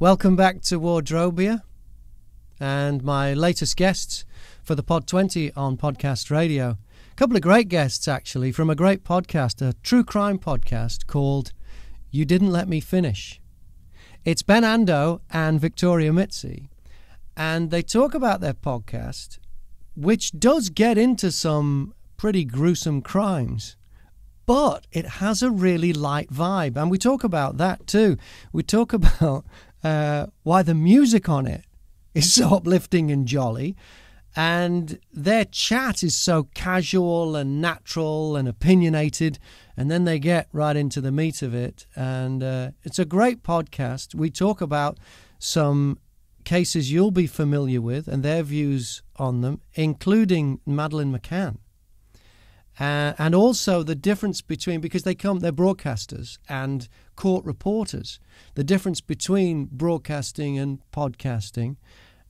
Welcome back to Wardrobia and my latest guests for the Pod 20 on Podcast Radio. A couple of great guests, actually, from a great podcast, a true crime podcast called You Didn't Let Me Finish. It's Ben Ando and Victoria Mizzi, and they talk about their podcast, which does get into some pretty gruesome crimes. But it has a really light vibe, and we talk about that too. We talk about why the music on it is so uplifting and jolly, and their chat is so casual and natural and opinionated, and then they get right into the meat of it. And it's a great podcast. We talk about some cases you'll be familiar with and their views on them, including Madeleine McCann. And also the difference between, because they're broadcasters and court reporters, the difference between broadcasting and podcasting.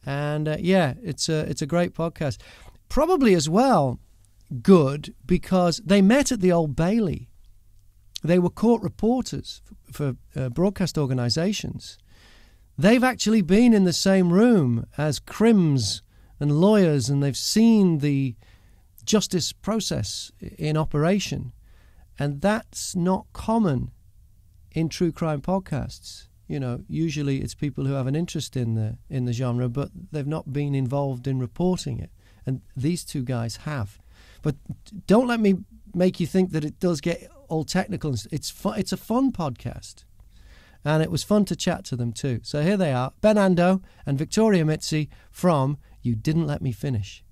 And it's a great podcast. Probably as well good because they met at the Old Bailey. They were court reporters for broadcast organisations. They've actually been in the same room as crims and lawyers, and they've seen the justice process in operation, and that's not common in true crime podcasts. You know, usually it's people who have an interest in the genre, but they've not been involved in reporting it, and these two guys have. But don't let me make you think that it does get all technical. It's a fun podcast, and it was fun to chat to them too. So here they are, Ben Ando and Victoria Mizzi from You Didn't Let Me Finish.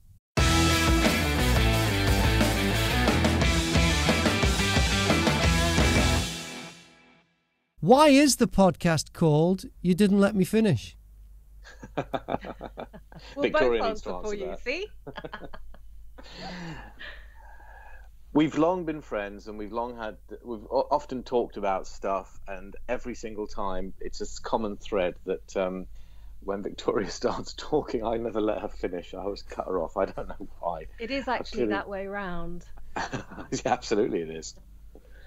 Why is the podcast called You Didn't Let Me Finish? Victoria needs to answer that. See? We've long been friends, and we've often talked about stuff, and every single time it's a common thread that when Victoria starts talking, I never let her finish. I always cut her off. I don't know why. It is actually that way round. Yeah, absolutely it is.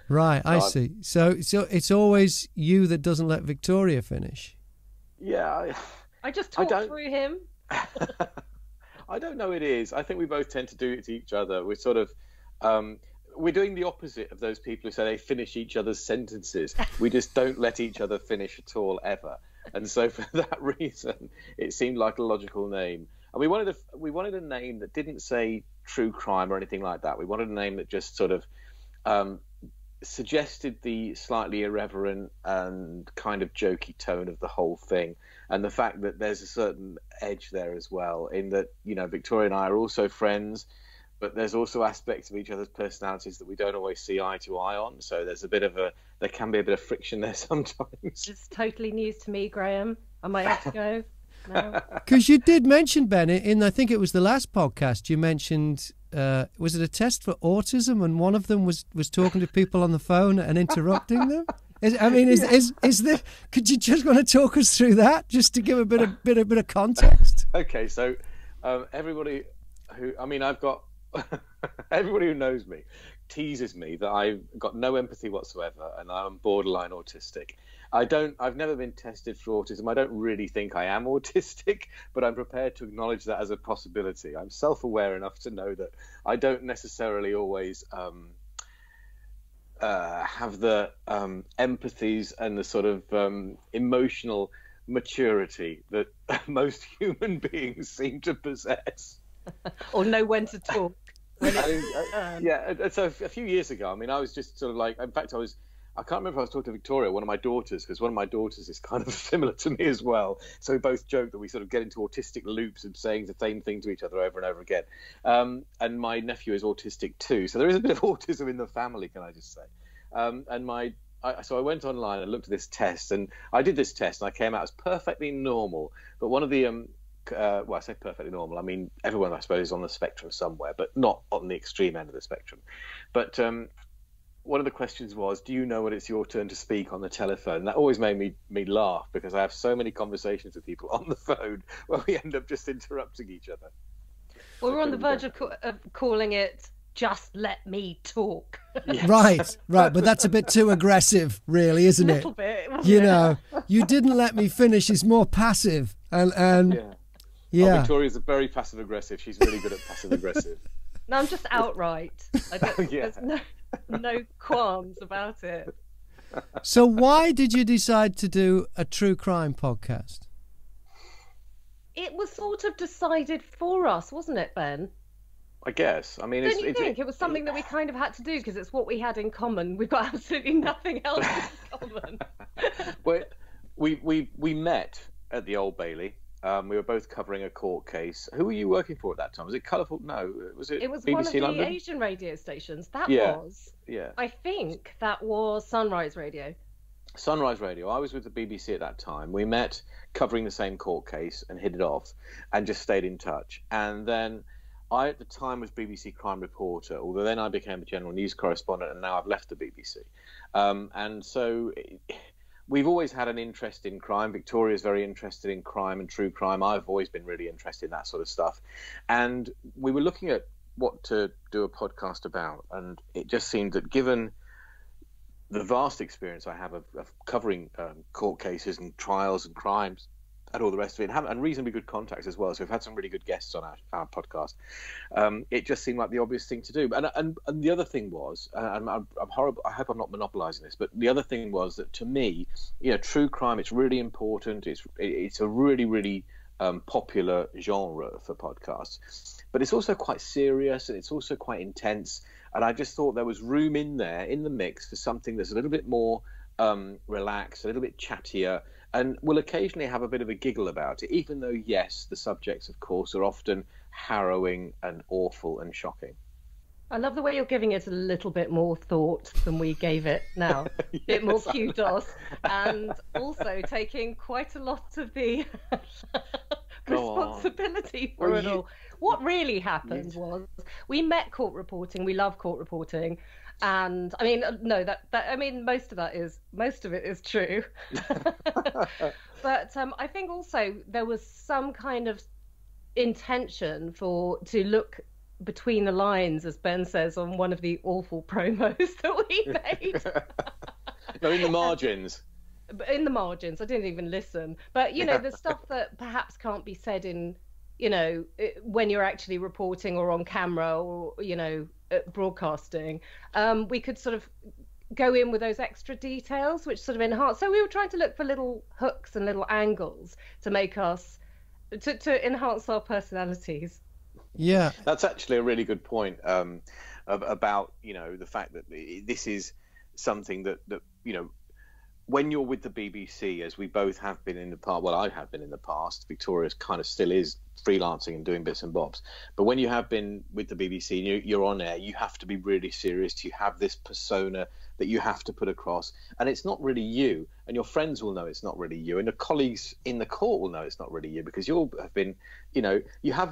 Right, I see. So it's always you that doesn't let Victoria finish. Yeah. I just talk through him. I don't know it is. I think we both tend to do it to each other. We're sort of, we're doing the opposite of those people who say they finish each other's sentences. We just don't let each other finish at all, ever. And so for that reason, it seemed like a logical name. And we wanted a name that didn't say true crime or anything like that. We wanted a name that just sort of suggested the slightly irreverent and kind of jokey tone of the whole thing, and the fact that there's a certain edge there as well, in that, you know, Victoria and I are also friends, but there's also aspects of each other's personalities that we don't always see eye to eye on, so there's there can be a bit of friction there sometimes. It's totally news to me, Graham. I might have to go now. Because you did mention, Ben, in I think it was the last podcast, you mentioned was it a test for autism? And one of them was talking to people on the phone and interrupting them. Is this? Could you just want to talk us through that, just to give a bit of context? Okay, so everybody everybody who knows me teases me that I've got no empathy whatsoever and I'm borderline autistic. I've never been tested for autism. I don't really think I am autistic, but I'm prepared to acknowledge that as a possibility. I'm self-aware enough to know that I don't necessarily always have the empathies and the sort of emotional maturity that most human beings seem to possess. Or know when to talk. So a few years ago, I mean, I was just sort of like, in fact, I can't remember if I was talking to Victoria, one of my daughters, because one of my daughters is kind of similar to me as well. So we both joke that we sort of get into autistic loops of saying the same thing to each other over and over again. And my nephew is autistic too. So there is a bit of autism in the family, can I just say. So I went online and looked at this test, and I did this test and I came out as perfectly normal. But one of the, well, I say perfectly normal, I mean, everyone, I suppose, is on the spectrum somewhere, but not on the extreme end of the spectrum. But one of the questions was, do you know when it's your turn to speak on the telephone? That always made me laugh, because I have so many conversations with people on the phone where we end up just interrupting each other. Well, we're on the verge of calling it just let me talk. Yes. Right. But that's a bit too aggressive, really, isn't it? A little bit. You know, you didn't let me finish is more passive. And yeah. Oh, Victoria's very passive aggressive. She's really good at passive aggressive. No, I'm just outright. I don't, yeah. There's no qualms about it. So why did you decide to do a true crime podcast? It was sort of decided for us, wasn't it, Ben? I guess. I mean, Didn't you think it was something that we kind of had to do because it's what we had in common? We've got absolutely nothing else in common. Well, we met at the Old Bailey. We were both covering a court case. Who were you working for at that time? Was it Colourful? No, was it? It was BBC one of the London? Asian radio stations. Yeah. I think that was Sunrise Radio. Sunrise Radio. I was with the BBC at that time. We met covering the same court case and hit it off, and just stayed in touch. And then I, at the time, was BBC crime reporter. Although then I became a general news correspondent, and now I've left the BBC. And so. We've always had an interest in crime. Victoria's very interested in crime and true crime. I've always been really interested in that sort of stuff. And we were looking at what to do a podcast about. And it just seemed that given the vast experience I have of covering court cases and trials and crimes and all the rest of it, and reasonably good contacts as well. So we've had some really good guests on our podcast. It just seemed like the obvious thing to do. And the other thing was, and I'm horrible, I hope I'm not monopolising this, but the other thing was that to me, you know, true crime, it's really important. It's a really, really popular genre for podcasts. But it's also quite serious and it's also quite intense. And I just thought there was room in there, in the mix, for something that's a little bit more relaxed, a little bit chattier, and will occasionally have a bit of a giggle about it, even though, yes, the subjects, of course, are often harrowing and awful and shocking. I love the way you're giving it a little bit more thought than we gave it now. Yes. A bit more kudos, and also taking quite a lot of the responsibility for it all. What really happened was we met court reporting. We love court reporting. And I mean, no, I mean, most of it is true. But I think also there was some kind of intention to look between the lines, as Ben says, on one of the awful promos that we made. No, in the margins. In the margins, I didn't even listen. But you know, the stuff that perhaps can't be said in, you know, when you're actually reporting or on camera or, you know, broadcasting, we could sort of go in with those extra details, which sort of enhance. So we were trying to look for little hooks and little angles to make us to enhance our personalities. Yeah, that's actually a really good point about, you know, the fact that this is something that you know, when you're with the BBC, as we both have been in the past, well, I have been in the past, Victoria's kind of still is freelancing and doing bits and bobs, but when you have been with the BBC and you're on air, you have to be really serious. You have this persona that you have to put across, and it's not really you, and your friends will know it's not really you, and the colleagues in the court will know it's not really you, because you'll have been, you know,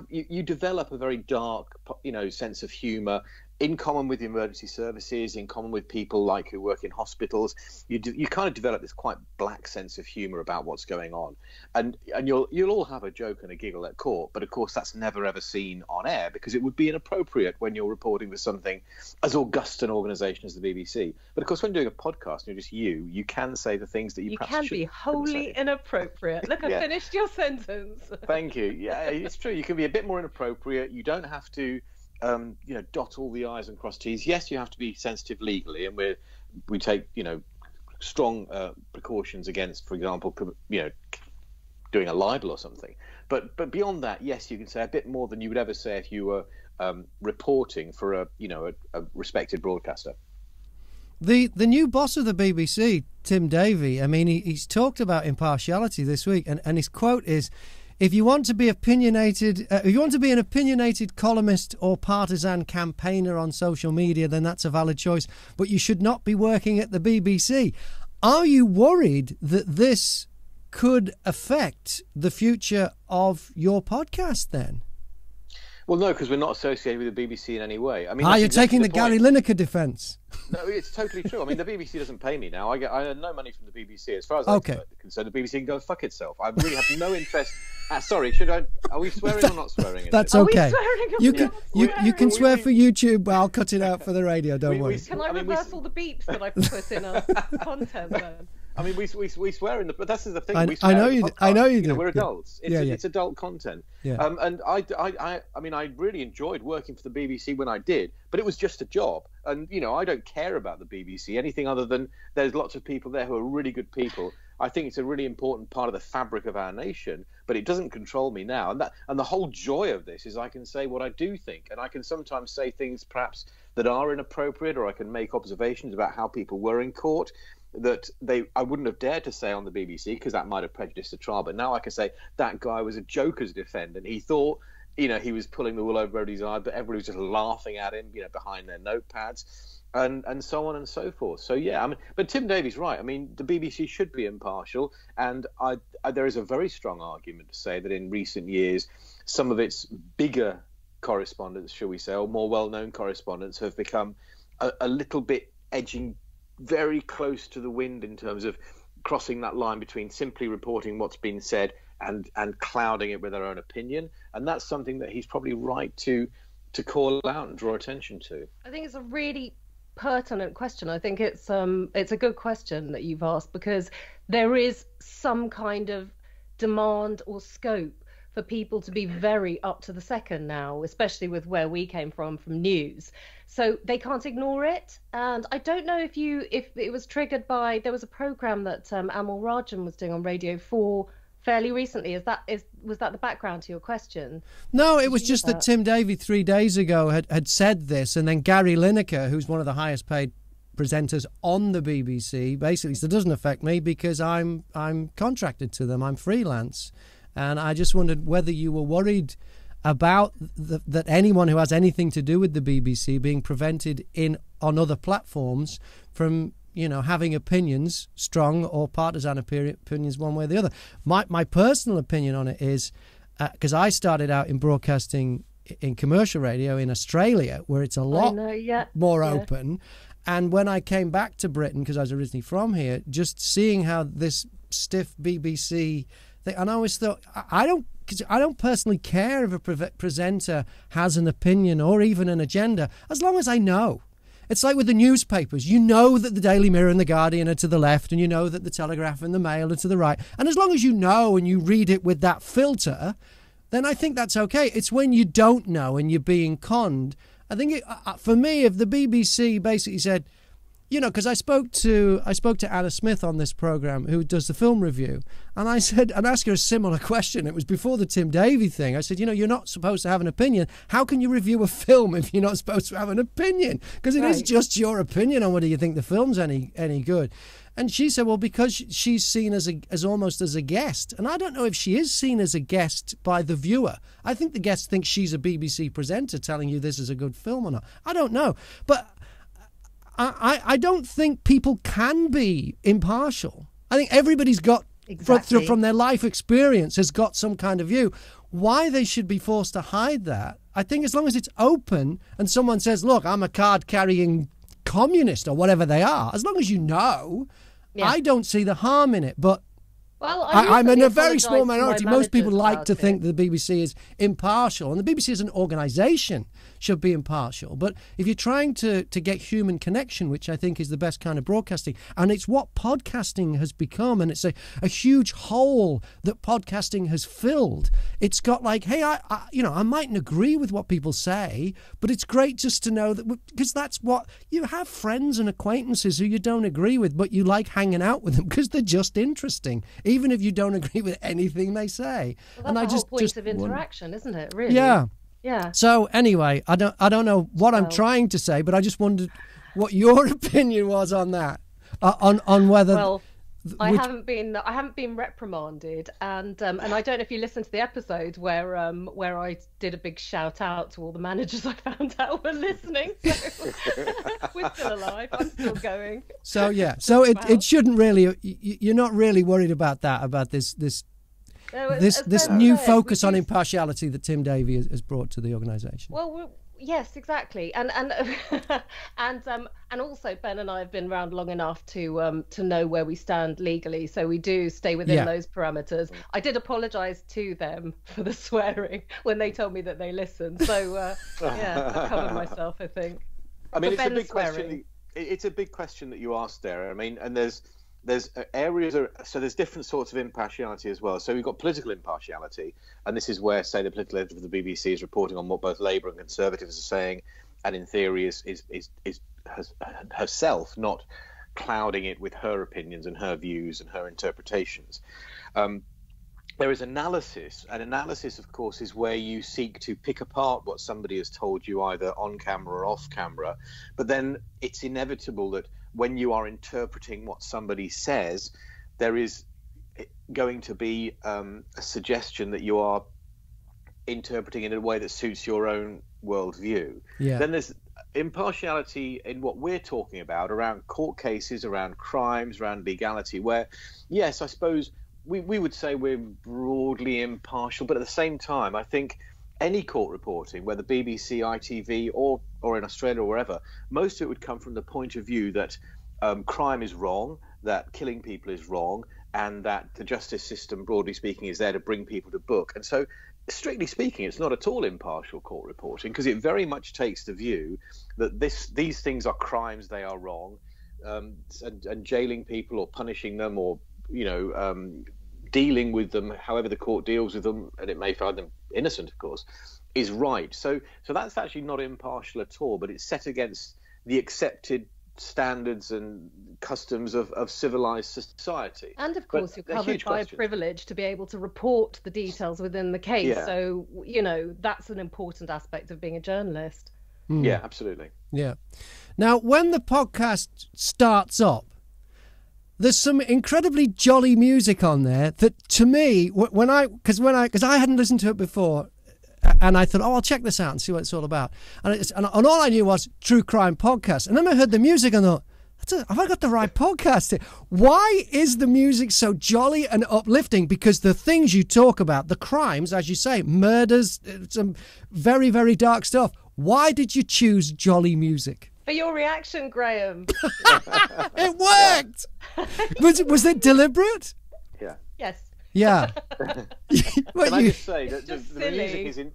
you develop a very dark, you know, sense of humour, in common with the emergency services, in common with people like who work in hospitals. You kind of develop this quite black sense of humour about what's going on, and you'll all have a joke and a giggle at court, but of course that's never ever seen on air, because it would be inappropriate when you're reporting for something as august an organisation as the BBC. But of course, when you're doing a podcast and you're just you can say the things that you perhaps shouldn't say. You can be wholly inappropriate. Look, I finished your sentence. Thank you. Yeah, it's true. You can be a bit more inappropriate. You don't have to. You know, dot all the I's and cross T's. Yes, you have to be sensitive legally, and we take, you know, strong precautions against, for example, you know, doing a libel or something. But beyond that, yes, you can say a bit more than you would ever say if you were reporting for a, you know, a respected broadcaster. The new boss of the BBC, Tim Davie. I mean, he's talked about impartiality this week, and his quote is, "If you want to be opinionated, if you want to be an opinionated columnist or partisan campaigner on social media, then that's a valid choice. But you should not be working at the BBC." Are you worried that this could affect the future of your podcast then? Well, no, because we're not associated with the BBC in any way. I mean, you're taking the Gary Lineker defence. No, it's totally true. I mean, the BBC doesn't pay me now. I have no money from the BBC. As far as I'm concerned, the BBC can go fuck itself. I really have no interest. Sorry, should I? Are we swearing or not swearing? That's okay. You can swear for YouTube, but I'll cut it out for the radio. Don't worry. Can I reverse all the beeps that I put in our content? Then? I mean, we swear in the... But that's the thing. I know you do. We're adults. It's adult content. Yeah. And I mean, I really enjoyed working for the BBC when I did, but it was just a job. And, you know, I don't care about the BBC, anything other than there's lots of people there who are really good people. I think it's a really important part of the fabric of our nation, but it doesn't control me now. And the whole joy of this is I can say what I do think, and I can sometimes say things perhaps that are inappropriate, or I can make observations about how people were in court that I wouldn't have dared to say on the BBC because that might have prejudiced the trial. But now I can say that guy was a joker's defendant. He thought, you know, he was pulling the wool over everybody's eye, but everybody was just laughing at him, you know, behind their notepads, and so on and so forth. So yeah, I mean, but Tim Davie's right. I mean, the BBC should be impartial, and there is a very strong argument to say that in recent years, some of its bigger correspondents, shall we say, or more well-known correspondents, have become a little bit edging very close to the wind in terms of crossing that line between simply reporting what's been said and clouding it with their own opinion. And that's something that he's probably right to call out and draw attention to. I think it's a really pertinent question. I think it's a good question that you've asked, because there is some kind of demand or scope for people to be very up to the second now, especially with where we came from news. So they can't ignore it. And I don't know if it was triggered by, there was a programme that Amal Rajan was doing on Radio 4 fairly recently. Was that the background to your question? No, it was just that Tim Davie 3 days ago had said this, and then Gary Lineker, who's one of the highest paid presenters on the BBC, basically said, it doesn't affect me because I'm contracted to them, I'm freelance. And I just wondered whether you were worried about that anyone who has anything to do with the BBC being prevented on other platforms from, you know, having opinions, strong or partisan opinions one way or the other. My personal opinion on it is, because I started out in broadcasting in commercial radio in Australia, where it's a lot more open. And when I came back to Britain, because I was originally from here, just seeing how this stiff BBC... And I always thought, I don't personally care if a presenter has an opinion or even an agenda, as long as I know. It's like with the newspapers. You know that the Daily Mirror and the Guardian are to the left, and you know that the Telegraph and the Mail are to the right. And as long as you know and you read it with that filter, then I think that's okay. It's when you don't know and you're being conned. I think, for me, if the BBC basically said, you know, because I spoke to Anna Smith on this programme, who does the film review, and I said, and asked her a similar question. It was before the Tim Davie thing. I said, you know, you're not supposed to have an opinion. How can you review a film if you're not supposed to have an opinion? Because it is just your opinion on whether you think the film's any good. And she said, well, because she's seen as almost as a guest. And I don't know if she is seen as a guest by the viewer. I think the guest thinks she's a BBC presenter telling you this is a good film or not. I don't know. But I don't think people can be impartial. I think everybody's got, from their life experience, has got some kind of view. Why they should be forced to hide that, I think as long as it's open and someone says, look, I'm a card-carrying communist or whatever they are, as long as you know, I don't see the harm in it. But I'm in a very small minority. Most people like to think that the BBC is impartial, and the BBC as an organisation should be impartial. But if you're trying to get human connection, which I think is the best kind of broadcasting, and it's what podcasting has become, and it's a huge hole that podcasting has filled. It's got like, hey, I mightn't agree with what people say, but it's great just to know that, because that's what, you have friends and acquaintances who you don't agree with, but you like hanging out with them because they're just interesting, even if you don't agree with anything they say. Well, that's the whole point of interaction, isn't it? Really? Yeah. Yeah. So anyway, I don't know what I'm trying to say, but I just wondered what your opinion was on that, on whether. Well, I haven't been reprimanded, and I don't know if you listened to the episode where I did a big shout out to all the managers I found out were listening. So we're still alive. I'm still going. So it shouldn't really. You're not really worried about that. About this. This new focus on impartiality that Tim Davie has brought to the organisation. Well, yes, exactly, and also Ben and I have been around long enough to know where we stand legally, so we do stay within those parameters. I did apologise to them for the swearing when they told me that they listened, so yeah, I covered myself, I think. I mean, it's a big question. It's a big question that you asked there. I mean, and there's areas, so there's different sorts of impartiality as well. So we've got political impartiality, and this is where, say, the political editor of the BBC is reporting on what both Labour and Conservatives are saying, and in theory is herself not clouding it with her opinions and her views and her interpretations. There is analysis, and analysis, of course, is where you seek to pick apart what somebody has told you either on camera or off camera. But then it's inevitable that when you are interpreting what somebody says, there is going to be a suggestion that you are interpreting in a way that suits your own worldview. Yeah. Then there's impartiality in what we're talking about around court cases, around crimes, around legality, where, yes, I suppose we would say we're broadly impartial, but at the same time, I think any court reporting, whether BBC, ITV, or in Australia or wherever, most of it would come from the point of view that crime is wrong, that killing people is wrong, and that the justice system, broadly speaking, is there to bring people to book. And so, strictly speaking, it's not at all impartial court reporting, because it very much takes the view that these things are crimes, they are wrong, and jailing people or punishing them or, you know, dealing with them however the court deals with them, and it may find them innocent, of course, is right. So that's actually not impartial at all, but it's set against the accepted standards and customs of civilized society. And of course, you're covered by privilege to be able to report the details within the case. Yeah. So, you know, that's an important aspect of being a journalist. Mm. Yeah, absolutely. Yeah. Now, when the podcast starts up, there's some incredibly jolly music on there that, to me, because I hadn't listened to it before, and I thought, oh, I'll check this out and see what it's all about. And all I knew was true crime podcast. And then I heard the music and thought, have I got the right podcast here? Why is the music so jolly and uplifting? Because the things you talk about, the crimes, as you say, murders, some very, very dark stuff. Why did you choose jolly music? For your reaction, Graham. It worked. Yeah. Was it deliberate? Yeah. Yes. Yeah. Can I just say that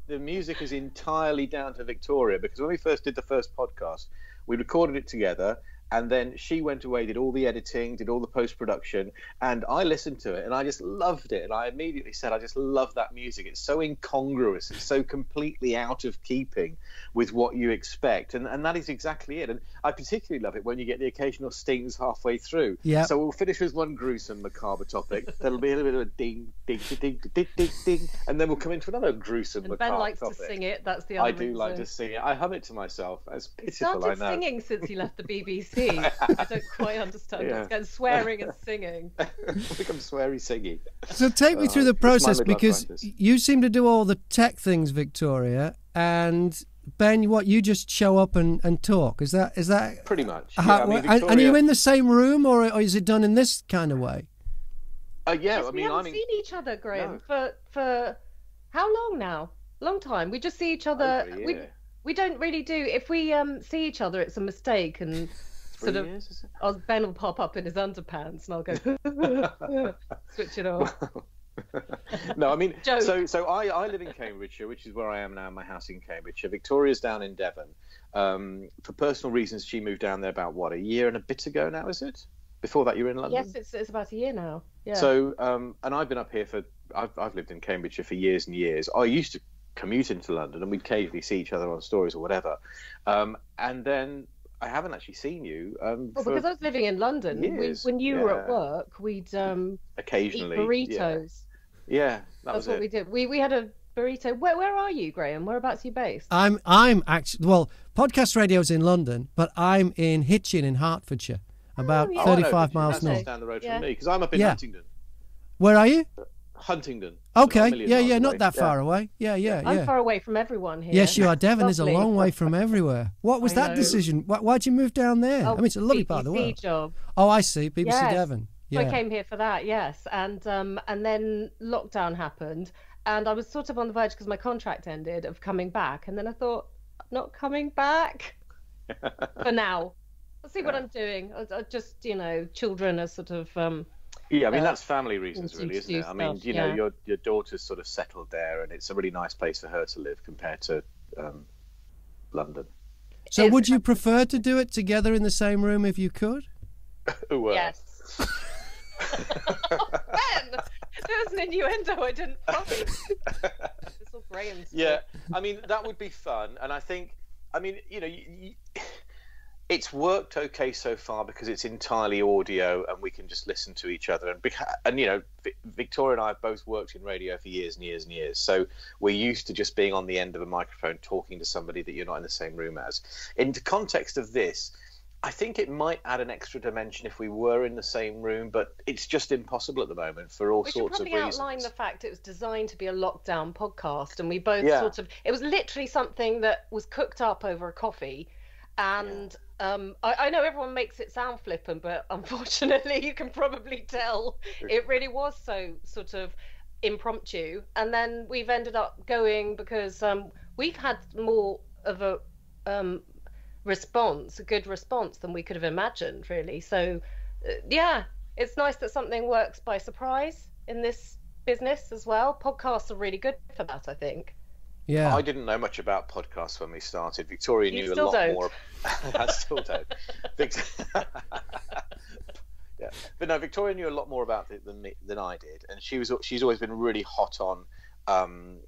the music is entirely down to Victoria, because when we first did the first podcast, we recorded it together, and then she went away, did all the editing, did all the post-production, and I listened to it and I just loved it, and I immediately said, I just love that music. It's so incongruous, it's so completely out of keeping with what you expect, and that is exactly it. And I particularly love it when you get the occasional stings halfway through. Yeah. So we'll finish with one gruesome, macabre topic. There'll be a little bit of a ding, ding, ding, ding, ding, ding, and then we'll come into another gruesome, macabre topic. Ben likes to sing it. That's the other reason. I do like to sing it. I hum it to myself. That's pitiful, I know. Started singing since he left the BBC. I don't quite understand. Yeah. It's swearing and singing. Become sweary singing. So take me through the process, because you seem to do all the tech things, Victoria, and Ben, what, you just show up and talk? Is that pretty much? How, yeah, I mean, Victoria, and are you in the same room, or is it done in this kind of way? Yeah, yes, I mean, we haven't seen each other, Graham, no, for how long now? Long time. We just see each other. Over a year. We don't really do. If we see each other, it's a mistake, and sort of, Ben will pop up in his underpants, and I'll go switch it off. No, I mean, so I live in Cambridgeshire, which is where I am now, in my house in Cambridgeshire. Victoria's down in Devon. For personal reasons, she moved down there about, what, a year and a bit ago now, is it? Before that, you were in London? Yes, it's about a year now. Yeah. So, and I've been up here I've lived in Cambridgeshire for years and years. I used to commute into London, and we'd occasionally see each other on stories or whatever. And then I haven't actually seen you. Well, because I was living in London, when you were at work, we'd occasionally eat burritos. Yeah, that's what we did. We had a burrito. Where are you, Graham? Whereabouts are you based? I'm actually, well, Podcast Radio's in London, but I'm in Hitchin in Hertfordshire, about 35 miles north. That's down the road from me, because I'm up in Huntingdon. Where are you? Huntingdon. Okay, yeah, not that far away. Yeah. I'm far away from everyone here. Yes, you are. Devon is a long way from everywhere. What was that decision? Why'd you move down there? I mean, it's a lovely BBC part of the world. Job. Oh, I see. BBC Devon. Yeah. I came here for that, yes. And then lockdown happened, and I was sort of on the verge, because my contract ended, of coming back. And then I thought, I'm not coming back for now. I'll see what I'm doing. I just, you know, children are sort of... yeah, I mean, that's family reasons, really, isn't it? Stuff, I mean, you know, your daughter's sort of settled there, and it's a really nice place for her to live compared to London. So would you prefer to do it together in the same room if you could? Well. Yes. Ben! There was an innuendo I didn't promise. It's all brains. Yeah, I mean, that would be fun. And I think, I mean, you know... it's worked okay so far because it's entirely audio and we can just listen to each other. And you know, Victoria and I have both worked in radio for years and years and years. So we're used to just being on the end of a microphone talking to somebody that you're not in the same room as. In the context of this, I think it might add an extra dimension if we were in the same room, but it's just impossible at the moment for all sorts of reasons. We should probably outline the fact it was designed to be a lockdown podcast, and we both sort of... It was literally something that was cooked up over a coffee, and... Yeah. I know everyone makes it sound flippant, but unfortunately you can probably tell it really was so sort of impromptu. And then we've ended up going because we've had more of a response, a good response, than we could have imagined, really. So, yeah, it's nice that something works by surprise in this business as well. Podcasts are really good for that, I think. Yeah, I didn't know much about podcasts when we started. Victoria knew a lot more. I still don't. Yeah. But no, Victoria knew a lot more about it than I did, and she's always been really hot on,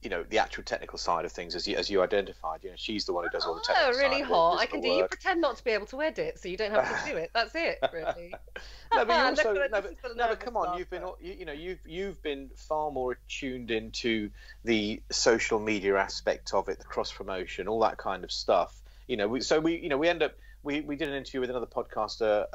you know, the actual technical side of things, as you identified. You know, she's the one who does all the technical side. Oh, really hot! I can do. You pretend not to be able to edit, so you don't have to do it. That's it, really. No, but you also but come on, you've been you've been far more attuned into the social media aspect of it, the cross promotion, all that kind of stuff. You know, we did an interview with another podcaster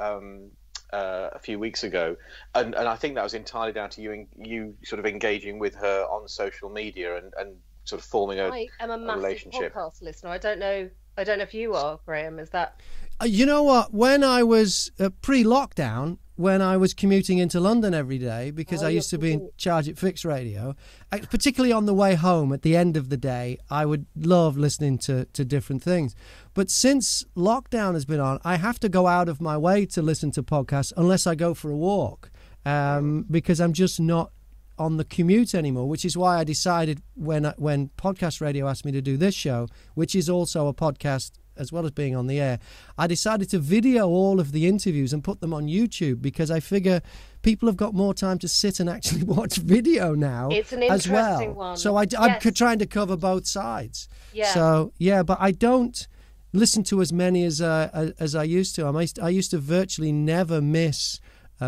a few weeks ago, and I think that was entirely down to you sort of engaging with her on social media and sort of forming a relationship. I am a massive podcast listener. I don't know if you are, Graham. Is that? You know what? When I was pre-lockdown, when I was commuting into London every day, because I used to be in charge at Fix Radio, particularly on the way home at the end of the day, I would love listening to different things. But since lockdown has been on, I have to go out of my way to listen to podcasts unless I go for a walk, because I'm just not on the commute anymore, which is why I decided when Podcast Radio asked me to do this show, which is also a podcast as well as being on the air, I decided to video all of the interviews and put them on YouTube, because I figure people have got more time to sit and actually watch video now. It's an interesting one. So I'm trying to cover both sides. Yeah. So, yeah, but I don't listen to as many as I used to. I used to virtually never miss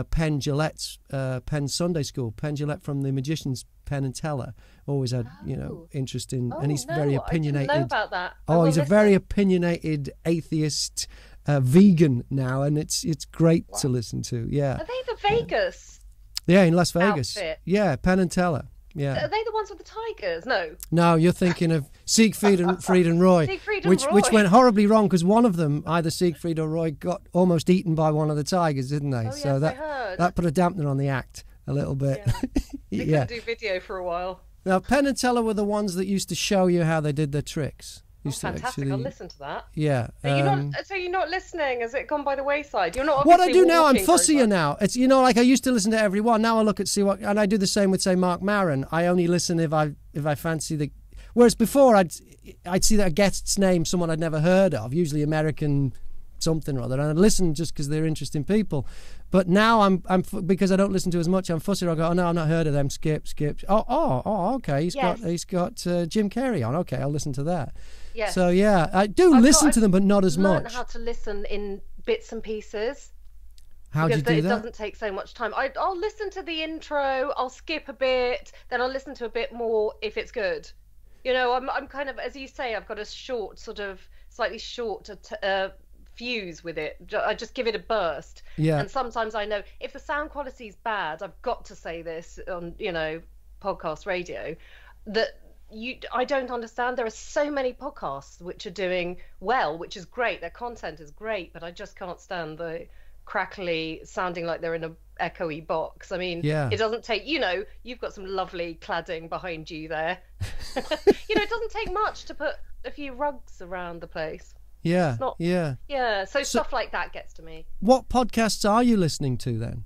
Penn Gillette's Penn Sunday School, Penn Gillette from The Magician's Penn and Teller. Always had, you know, interest in, and he's very opinionated. I didn't know about that. Oh, he's a very opinionated atheist vegan now, and it's great to listen to. Yeah. Are they the Vegas? Yeah, in Las Vegas. Outfit? Yeah, Penn and Teller. Yeah. Are they the ones with the tigers? No. No, you're thinking of Siegfried and Roy, which went horribly wrong, because one of them, either Siegfried or Roy, got almost eaten by one of the tigers, didn't they? Oh, yes, so that put a dampener on the act a little bit. Yeah. They couldn't do video for a while. Now, Penn and Teller were the ones that used to show you how they did their tricks. Fantastic! Actually, I'll listen to that. Yeah. You're not listening? Has it gone by the wayside? You're not. What I do now, I'm fussier now. It's, you know, like I used to listen to everyone. Now I look at and I do the same with, say, Mark Maron. I only listen if I fancy the. Whereas before, I'd see that a guest's name, someone I'd never heard of, usually American something or other, and I'd listen just because they're interesting people. But now I'm because I don't listen to as much, I'm fussy. I go, oh no, I've not heard of them. Skip. Oh, okay. He's got Jim Carrey on. Okay, I'll listen to that. Yes. So yeah, I listen to them, but not as much. I learned how to listen in bits and pieces. How do you do that? It doesn't take so much time. I'll listen to the intro. I'll skip a bit, then I'll listen to a bit more if it's good. You know, I'm kind of, as you say, I've got a short, sort of slightly short. Fuse with it. I just give it a burst. Yeah. And sometimes I know if the sound quality is bad, I've got to say this on, you know, podcast radio, that I don't understand. There are so many podcasts which are doing well, which is great. Their content is great, but I just can't stand the crackly sounding like they're in a echoey box. I mean, it doesn't take, you know, you've got some lovely cladding behind you there. You know, it doesn't take much to put a few rugs around the place. Yeah, it's not, so stuff like that gets to me. What podcasts are you listening to then?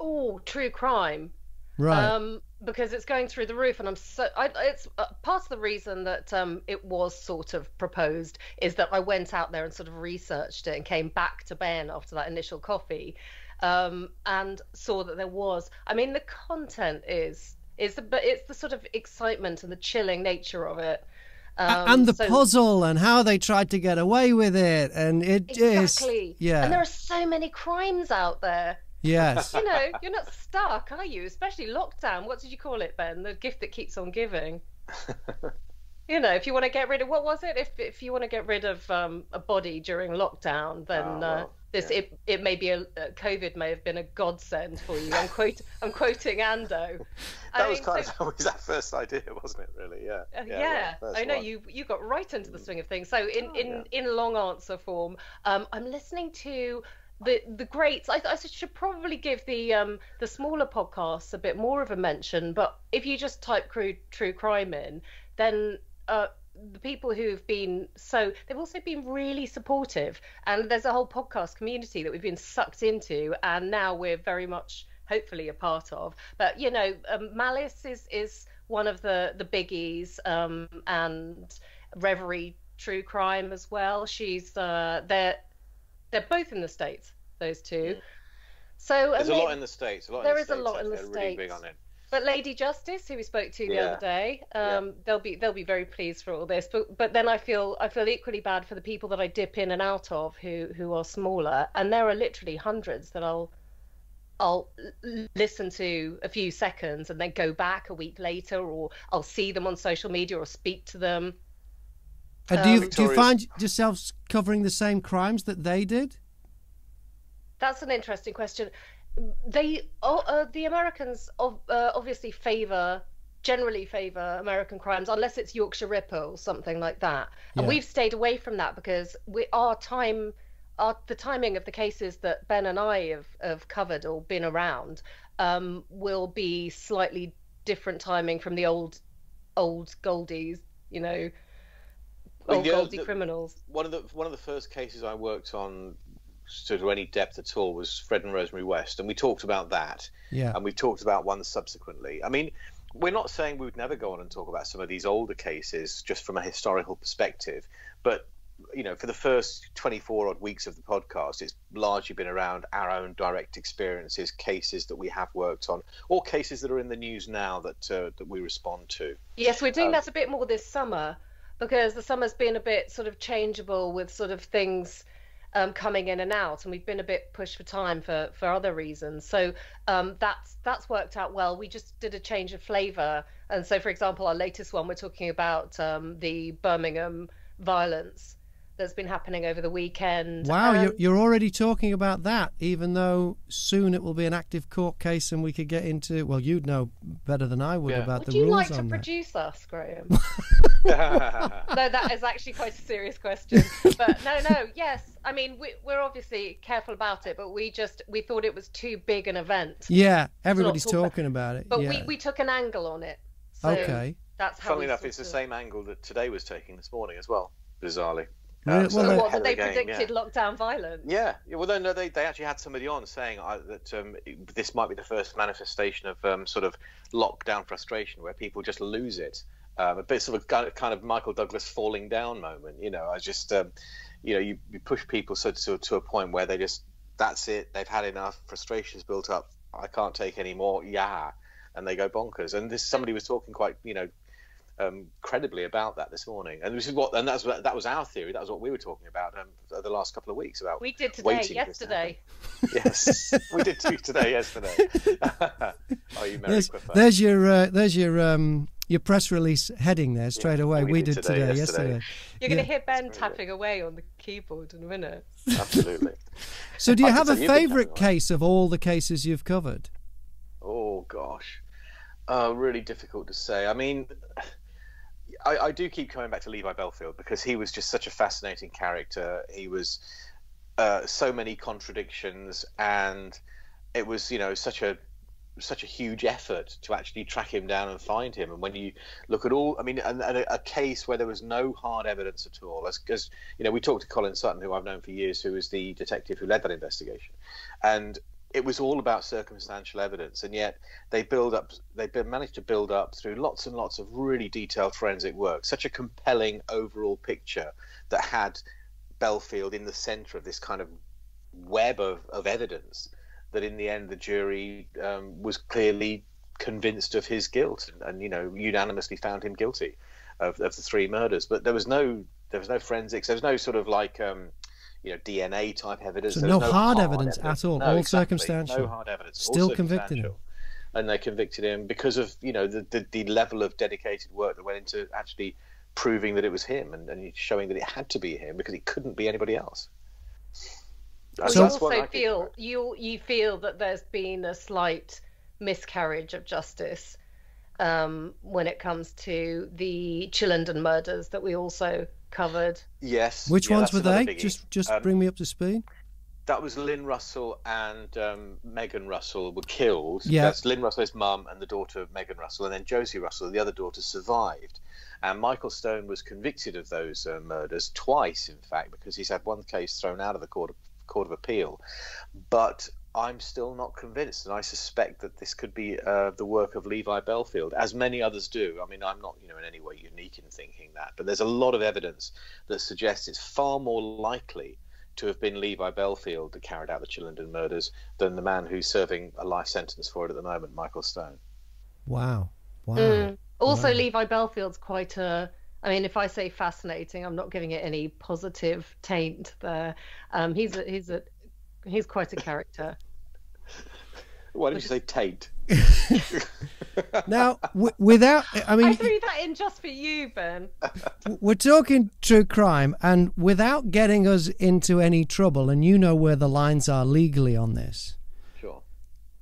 Oh, true crime. Right. Because it's going through the roof, and I'm so... it's part of the reason that it was sort of proposed is that I went out there and sort of researched it and came back to Ben after that initial coffee, and saw that there was... I mean, the content is but it's the sort of excitement and the chilling nature of it. And the puzzle and how they tried to get away with it. And it is... Yeah. And there are so many crimes out there. Yes. You know, you're not stuck, are you? Especially lockdown. What did you call it, Ben? The gift that keeps on giving. You know, if you want to get rid of... What was it? If you want to get rid of a body during lockdown, then it may be... COVID may have been a godsend for you. I'm quoting Ando. That was our first idea, wasn't it, really? Yeah. I know, you got right into the swing of things. So in long answer form, I'm listening to... The greats. I should probably give the smaller podcasts a bit more of a mention, but if you just type true crime in, then the people who've been they've also been really supportive, and there's a whole podcast community that we've been sucked into, and now we're very much hopefully a part of. But you know, Malice is one of the biggies, and Reverie true crime as well. She's They're both in the States, those two. So there's a lot in the States. They're really big on it. But Lady Justice, who we spoke to the other day, they'll be very pleased for all this. But then I feel equally bad for the people that I dip in and out of who are smaller, and there are literally hundreds that I'll listen to a few seconds and then go back a week later, or I'll see them on social media or speak to them. And do you find yourselves covering the same crimes that they did? That's an interesting question. The Americans obviously generally favour American crimes, unless it's Yorkshire Ripper or something like that. And we've stayed away from that because the timing of the cases that Ben and I have covered or been around will be slightly different timing from the old goldies, you know. Criminals. One of the first cases I worked on to any depth at all was Fred and Rosemary West, and we talked about that. Yeah. And we talked about one subsequently. I mean, we're not saying we would never go on and talk about some of these older cases just from a historical perspective, but you know, for the first 24 odd weeks of the podcast, it's largely been around our own direct experiences, cases that we have worked on, or cases that are in the news now that we respond to. Yes, we're doing that a bit more this summer, because the summer's been a bit sort of changeable with sort of things coming in and out, and we've been a bit pushed for time for other reasons. So that's worked out well. We just did a change of flavour. And so, for example, our latest one, we're talking about the Birmingham violence that's been happening over the weekend. Wow, you're already talking about that, even though soon it will be an active court case and we could get into... Well, you'd know better than I would about the rules on that. Would you like to produce us, Graham? No, that is actually quite a serious question. But no, yes. I mean, we're obviously careful about it, but we thought it was too big an event. Yeah, everybody's talking about it. But we took an angle on it. So okay. That's how. Funnily enough, it's the same angle that Today was taking this morning as well, bizarrely. They predicted lockdown violence. Yeah. Well, no, they actually had somebody on saying that this might be the first manifestation of sort of lockdown frustration, where people just lose it. A bit sort of kind of Michael Douglas falling down moment, you know. I just, you know, you push people to a point where they just, that's it, they've had enough, frustration's built up, I can't take any more, and they go bonkers. And somebody was talking quite, you know, credibly about that this morning, and this is that was our theory. That was what we were talking about the last couple of weeks about. We did yesterday. Yes, we did yesterday. Oh, you merry Quiffer. Your press release heading there straight away. We did today, yesterday. You're going to hear Ben tapping away on the keyboard in a minute. Absolutely. So do you have a favourite case of all the cases you've covered? Oh, gosh. Really difficult to say. I mean, I do keep coming back to Levi Bellfield because he was just such a fascinating character. He was so many contradictions and it was, you know, such a huge effort to actually track him down and find him. And when you look at all, I mean, and a case where there was no hard evidence at all, because, you know, we talked to Colin Sutton, who I've known for years, who was the detective who led that investigation, and it was all about circumstantial evidence. And yet they managed to build up through lots and lots of really detailed forensic work, such a compelling overall picture that had Bellfield in the centre of this kind of web of evidence, that in the end the jury was clearly convinced of his guilt and you know, unanimously found him guilty of the three murders. But there was no forensics, there was no sort of like you know, DNA type evidence. So no hard evidence at all. No, all exactly. Circumstantial. No hard evidence. Still convicted him. And they convicted him because of, you know, the level of dedicated work that went into actually proving that it was him and showing that it had to be him because it couldn't be anybody else. You feel that there's been a slight miscarriage of justice when it comes to the Chillenden murders that we also covered. Yes. Which ones were they? Biggie. Just bring me up to speed. That was Lynn Russell and Megan Russell were killed. Yeah. That's Lynn Russell's mum and the daughter of Megan Russell, and then Josie Russell, the other daughter, survived. And Michael Stone was convicted of those murders twice, in fact, because he's had one case thrown out of the Court of Appeal. But I'm still not convinced, and I suspect that this could be the work of Levi Bellfield, as many others do. I mean, I'm not, you know, in any way unique in thinking that, but there's a lot of evidence that suggests it's far more likely to have been Levi Bellfield that carried out the Chillenden murders than the man who's serving a life sentence for it at the moment, Michael Stone. Wow. Also, wow. Levi Bellfield's quite a... I mean, if I say fascinating, I'm not giving it any positive taint there. He's quite a character. Why did you say taint? Now, without... I mean, I threw that in just for you, Ben. We're talking true crime, and without getting us into any trouble, and you know where the lines are legally on this. Sure.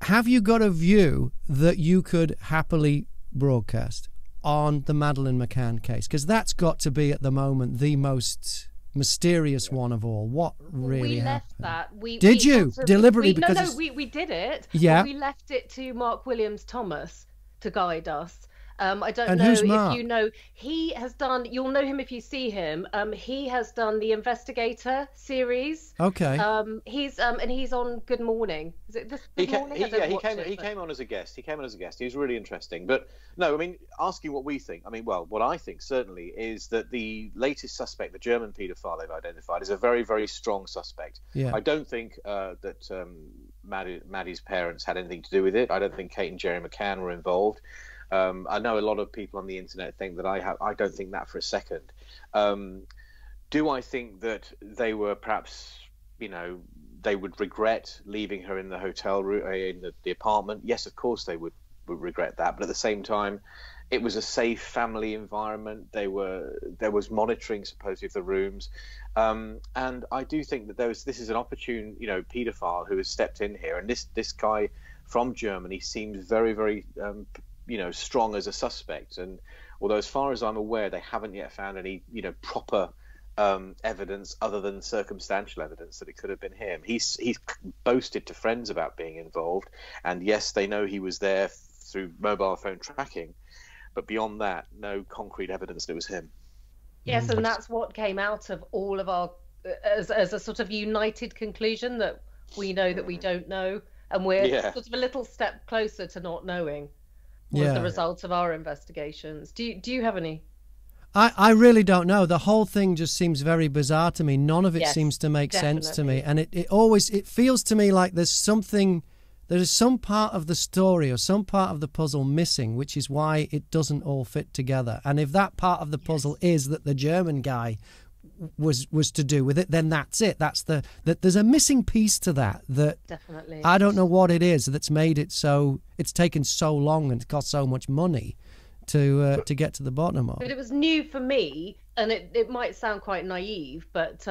Have you got a view that you could happily broadcast on the Madeleine McCann case? Because that's got to be, at the moment, the most... mysterious one of all. What really happened? We did it. Yeah, we left it to Mark Williams Thomas to guide us. He has done, you'll know him if you see him, he has done the Investigator series. Okay. And he's on Good Morning. Is it Good Morning? He came on as a guest. He was really interesting. But no, I mean, asking what we think, I mean, well, what I think certainly is that the latest suspect, the German paedophile they've identified, is a very, very strong suspect. Yeah. I don't think that Maddie's parents had anything to do with it. I don't think Kate and Jerry McCann were involved. I know a lot of people on the internet think that I don't think that for a second. Do I think that they were perhaps, you know, they would regret leaving her in the hotel room, in the apartment? Yes, of course they would regret that. But at the same time, it was a safe family environment. There was monitoring supposedly of the rooms. And I do think that this is an opportune, you know, paedophile who has stepped in here. And this guy from Germany seems very, very, you know, strong as a suspect. And although, as far as I'm aware, they haven't yet found any, you know, proper evidence other than circumstantial evidence that it could have been him. He's boasted to friends about being involved, and yes, they know he was there through mobile phone tracking, but beyond that, no concrete evidence that it was him. Yes, and that's what came out of all of our as a sort of united conclusion, that we know that we don't know, and we're sort of a little step closer to not knowing. Was the result of our investigations. Do you have any? I really don't know. The whole thing just seems very bizarre to me. None of it seems to make sense to me. And it always feels to me like there is some part of the story or some part of the puzzle missing, which is why it doesn't all fit together. And if that part of the puzzle is that the German guy was to do with it, then that's it. There's a missing piece to that definitely. I don't know what it is that's made it so, it's taken so long and cost so much money to get to the bottom of. But it was new for me, and it might sound quite naive, but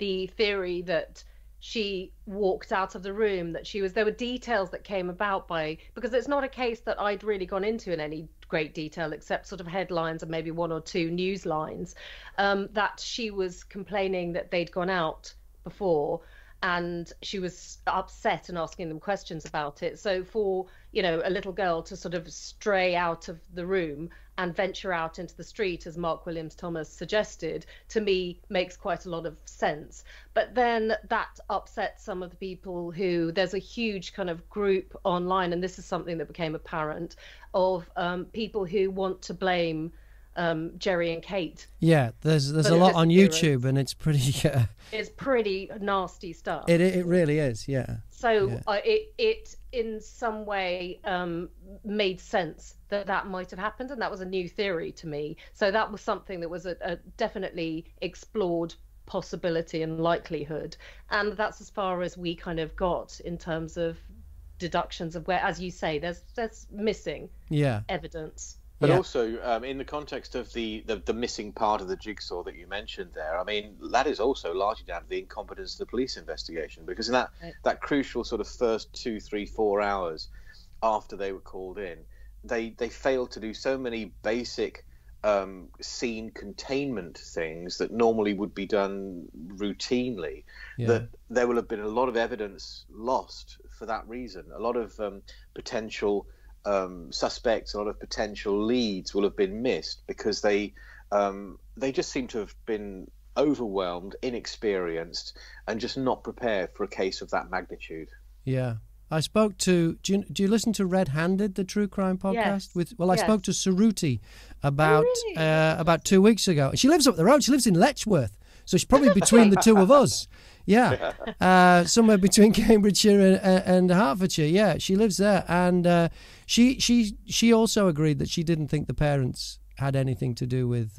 the theory that she walked out of the room, that there were details that came about because it's not a case that I'd really gone into in any great detail, except sort of headlines and maybe one or two news lines, that she was complaining that they'd gone out before and she was upset and asking them questions about it. So for, you know, a little girl to sort of stray out of the room and venture out into the street, as Mark Williams Thomas suggested, to me makes quite a lot of sense. But then that upsets some of the people who, there's a huge kind of group online, and this is something that became apparent, of people who want to blame Jerry and Kate. Yeah, there's a lot on YouTube, and it's pretty it's pretty nasty stuff. It really is, yeah. So yeah. It in some way made sense that might have happened, and that was a new theory to me. So that was something that was a definitely explored possibility and likelihood, and that's as far as we kind of got in terms of deductions of where, as you say, there's missing evidence. But also, in the context of the missing part of the jigsaw that you mentioned there, I mean, that is also largely down to the incompetence of the police investigation, because in that crucial sort of first 2, 3, 4 hours after they were called in, they failed to do so many basic scene containment things that normally would be done routinely, that there will have been a lot of evidence lost for that reason. A lot of potential suspects, a lot of potential leads will have been missed because they just seem to have been overwhelmed, inexperienced, and just not prepared for a case of that magnitude. Yeah, I spoke to. Do you listen to Red Handed, the true crime podcast? Yes. I spoke to Saruti about 2 weeks ago. She lives up the road. She lives in Letchworth, so she's probably between the two of us. Yeah, somewhere between Cambridgeshire and Hertfordshire. Yeah, she lives there, and she also agreed that she didn't think the parents had anything to do with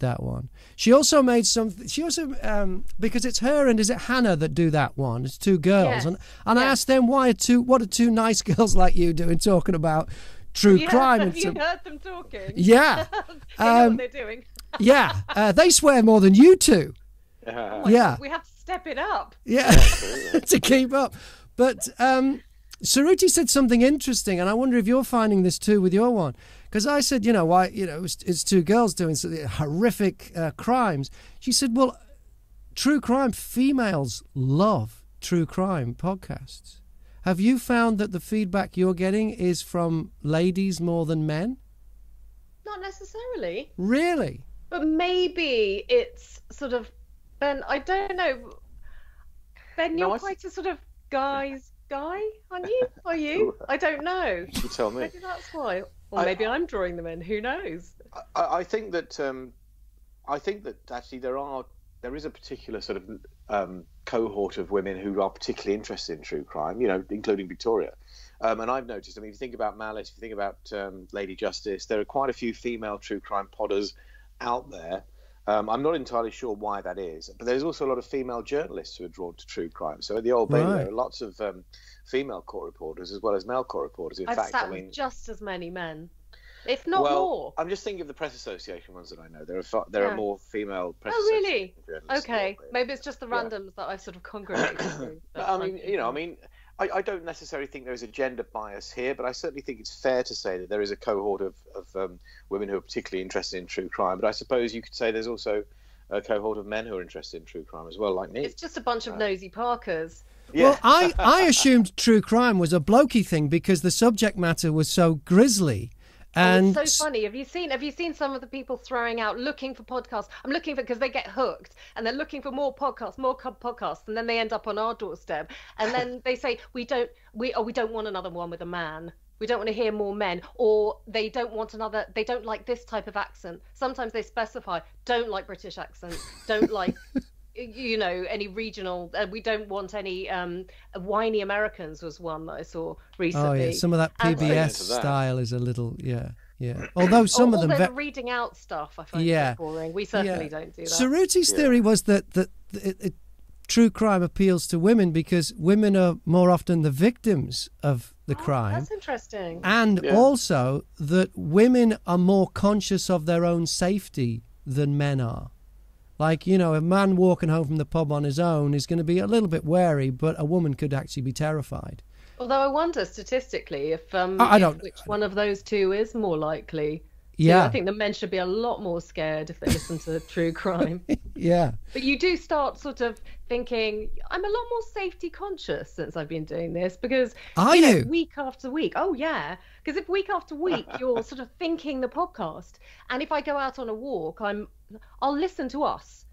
that one. She also made some. She also because it's her and is it Hannah that do that one? It's two girls, yes. and I asked them what are two nice girls like you doing talking about true crime? Have you heard them talking? Yeah, you know what they're doing. Yeah, they swear more than you two. Yeah, we have to step it up. Yeah, to keep up. But Saruti said something interesting, and I wonder if you're finding this too with your one. Because I said, you know, why? You know, it's two girls doing horrific crimes. She said, well, true crime females love true crime podcasts. Have you found that the feedback you're getting is from ladies more than men? Not necessarily. Really? But maybe it's sort of. Ben, I don't know. Ben, you're quite a sort of guy's guy, aren't you? Are you? I don't know. You tell me. Maybe that's why. Or maybe I'm drawing them in. Who knows? I think that actually there is a particular sort of cohort of women who are particularly interested in true crime, you know, including Victoria. And I've noticed, I mean, if you think about Malice, if you think about Lady Justice, there are quite a few female true crime podders out there. I'm not entirely sure why that is, but there's also a lot of female journalists who are drawn to true crime. So at the Old Bailey, there are lots of female court reporters as well as male court reporters. In fact, I mean, just as many men, if not more. I'm just thinking of the press association ones that I know. There are more female press. Oh, really? Okay, maybe it's just the randoms that I sort of congregate to. I don't necessarily think there is a gender bias here, but I certainly think it's fair to say that there is a cohort of women who are particularly interested in true crime. But I suppose you could say there's also a cohort of men who are interested in true crime as well, like me. It's just a bunch of nosy Parkers. Yeah. Well, I assumed true crime was a blokey thing because the subject matter was so grisly. And it's so funny. Have you seen some of the people throwing out looking for podcasts? I'm looking for, because they get hooked and they're looking for more podcasts, and then they end up on our doorstep, and then they say we don't want another one with a man. We don't want to hear more men, or they don't like this type of accent. Sometimes they specify don't like British accents, don't like you know, any regional, we don't want any whiny Americans was one that I saw recently. Oh yeah, some of that PBS style is a little, yeah. Although some of them... Although the reading out stuff, I find boring. We certainly don't do that. Saruti's theory was that true crime appeals to women because women are more often the victims of the crime. That's interesting. And also that women are more conscious of their own safety than men are. Like, you know, a man walking home from the pub on his own is going to be a little bit wary, but a woman could actually be terrified. Although I wonder statistically if which one of those two is more likely Yeah. I think the men should be a lot more scared if they listen to true crime. Yeah. But you do start sort of thinking, I'm a lot more safety conscious since I've been doing this, because you know, week after week. Oh, yeah. Because if week after week you're sort of thinking the podcast, and if I go out on a walk, I'll listen to us.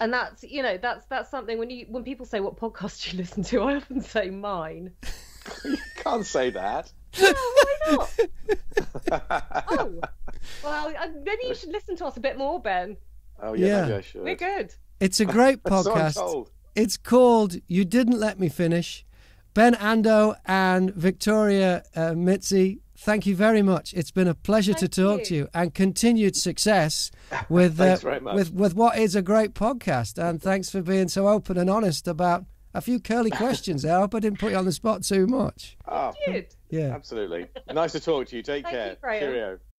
And that's, you know, that's something when people say, what podcast do you listen to? I often say mine. You can't say that. No, why not? Oh, well, maybe you should listen to us a bit more, Ben. Oh, yeah, maybe I should. We're good. It's a great podcast. So it's called You Didn't Let Me Finish. Ben Ando and Victoria Mizzi, thank you very much. It's been a pleasure to talk to you, and continued success with what is a great podcast. And thanks for being so open and honest about a few curly questions there. I hope I didn't put you on the spot too much. Oh, you did. Yeah. Absolutely. Nice to talk to you. Take care. Cheerio.